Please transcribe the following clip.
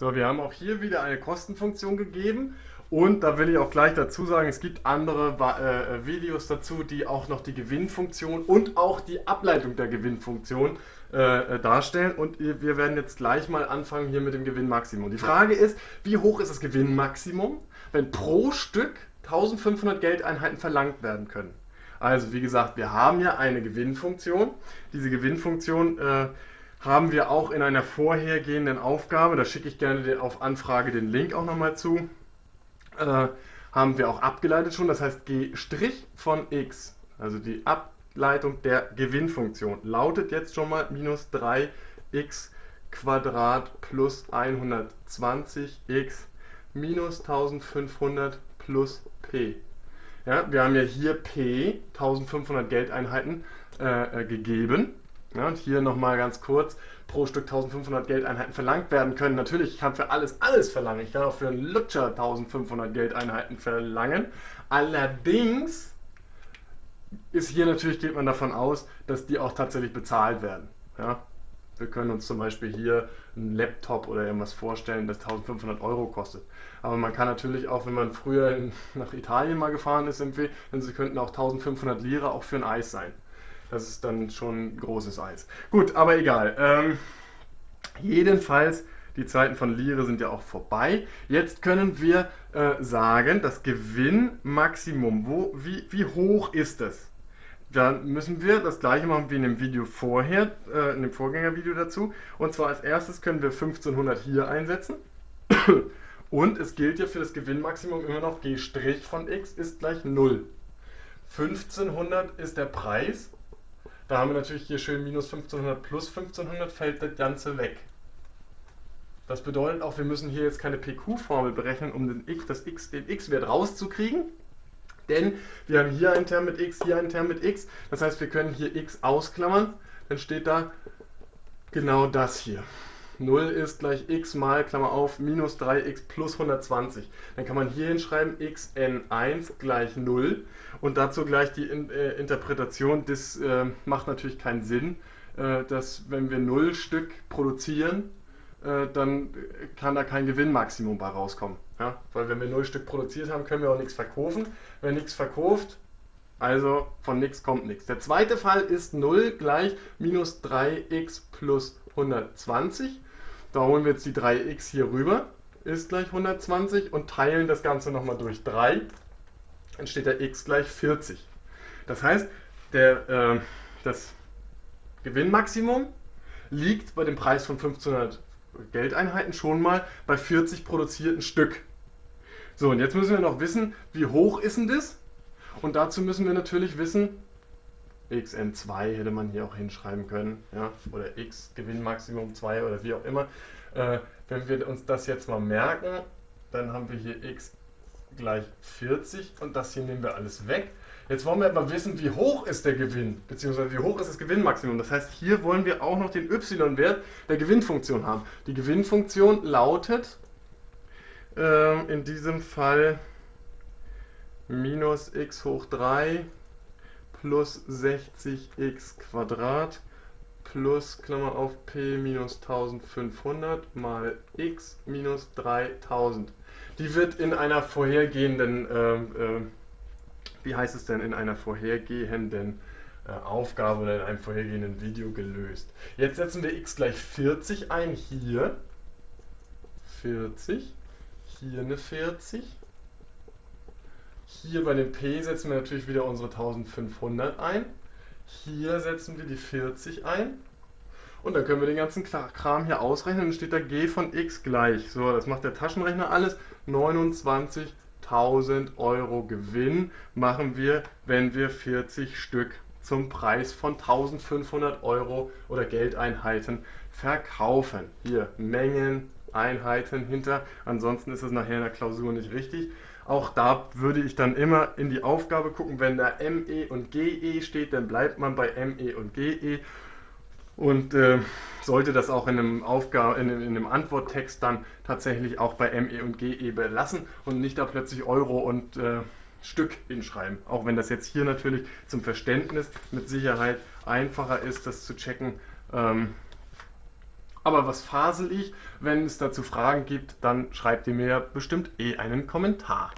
So, wir haben auch hier wieder eine Kostenfunktion gegeben. Und da will ich auch gleich dazu sagen, es gibt andere Videos dazu, die auch noch die Gewinnfunktion und auch die Ableitung der Gewinnfunktion darstellen. Und wir werden jetzt gleich mal anfangen hier mit dem Gewinnmaximum. Die Frage ist, wie hoch ist das Gewinnmaximum, wenn pro Stück 1500 Geldeinheiten verlangt werden können? Also wie gesagt, wir haben ja eine Gewinnfunktion. Diese Gewinnfunktion haben wir auch in einer vorhergehenden Aufgabe, da schicke ich gerne auf Anfrage den Link auch nochmal zu, haben wir auch abgeleitet schon, das heißt G' von x, also die Ableitung der Gewinnfunktion, lautet jetzt schon mal minus 3x² plus 120x minus 1500 plus p. Ja, wir haben ja hier p, 1500 Geldeinheiten, gegeben. Ja, und hier nochmal ganz kurz, pro Stück 1500 Geldeinheiten verlangt werden können. Natürlich, ich kann für alles verlangen. Ich kann auch für einen Lutscher 1500 Geldeinheiten verlangen. Allerdings ist hier natürlich, geht man davon aus, dass die auch tatsächlich bezahlt werden. Ja, wir können uns zum Beispiel hier einen Laptop oder irgendwas vorstellen, das 1500 € kostet. Aber man kann natürlich auch, wenn man früher nach Italien mal gefahren ist, empfehlen, denn sie könnten auch 1500 Lira auch für ein Eis sein. Das ist dann schon großes Eis. Gut, aber egal. Jedenfalls, die Zeiten von Lire sind ja auch vorbei. Jetzt können wir sagen, das Gewinnmaximum, wie hoch ist es? Dann müssen wir das gleiche machen wie in dem Video vorher, in dem Vorgängervideo dazu. Und zwar als erstes können wir 1500 hier einsetzen. Und es gilt ja für das Gewinnmaximum immer noch G' von x ist gleich 0. 1500 ist der Preis. Da haben wir natürlich hier schön minus 1500 plus 1500, fällt das Ganze weg. Das bedeutet auch, wir müssen hier jetzt keine PQ-Formel berechnen, um den x-Wert rauszukriegen. Denn wir haben hier einen Term mit x, hier einen Term mit x. Das heißt, wir können hier x ausklammern. Dann steht da genau das hier. 0 ist gleich x mal, Klammer auf, minus 3x plus 120. Dann kann man hier hinschreiben, xn1 gleich 0. Und dazu gleich die Interpretation, das macht natürlich keinen Sinn, dass wenn wir 0 Stück produzieren, dann kann da kein Gewinnmaximum bei rauskommen. Ja? Weil wenn wir 0 Stück produziert haben, können wir auch nichts verkaufen. Wenn nichts verkauft, also von nichts kommt nichts. Der zweite Fall ist 0 gleich minus 3x plus 120. Da holen wir jetzt die 3x hier rüber, ist gleich 120 und teilen das Ganze nochmal durch 3. Dann steht da x gleich 40. Das heißt, das Gewinnmaximum liegt bei dem Preis von 1500 Geldeinheiten schon mal bei 40 produzierten Stück. So, und jetzt müssen wir noch wissen, wie hoch ist denn das? Und dazu müssen wir natürlich wissen, xn2 hätte man hier auch hinschreiben können, ja? Oder x Gewinnmaximum 2 oder wie auch immer. Wenn wir uns das jetzt mal merken, dann haben wir hier x gleich 40 und das hier nehmen wir alles weg. Jetzt wollen wir aber wissen, wie hoch ist der Gewinn, beziehungsweise wie hoch ist das Gewinnmaximum. Das heißt, hier wollen wir auch noch den y-Wert der Gewinnfunktion haben. Die Gewinnfunktion lautet in diesem Fall minus x hoch 3 plus 60x² plus, Klammer auf, p minus 1500 mal x minus 3000. Die wird in einer vorhergehenden, Aufgabe oder in einem vorhergehenden Video gelöst. Jetzt setzen wir x gleich 40 ein, hier 40, hier eine 40. Hier bei dem p setzen wir natürlich wieder unsere 1500 ein. Hier setzen wir die 40 ein. Und dann können wir den ganzen Kram hier ausrechnen. Dann steht da g von x gleich. So, das macht der Taschenrechner alles. 29.000 € Gewinn machen wir, wenn wir 40 Stück zum Preis von 1500 € oder Geldeinheiten verkaufen. Hier Mengen, Einheiten hinter. Ansonsten ist das nachher in der Klausur nicht richtig. Auch da würde ich dann immer in die Aufgabe gucken, wenn da ME und GE steht, dann bleibt man bei ME und GE und sollte das auch in einem Antworttext dann tatsächlich auch bei ME und GE belassen und nicht da plötzlich Euro und Stück hinschreiben. Auch wenn das jetzt hier natürlich zum Verständnis mit Sicherheit einfacher ist, das zu checken, Aber was fasel ich? Wenn es dazu Fragen gibt, dann schreibt ihr mir bestimmt eh einen Kommentar.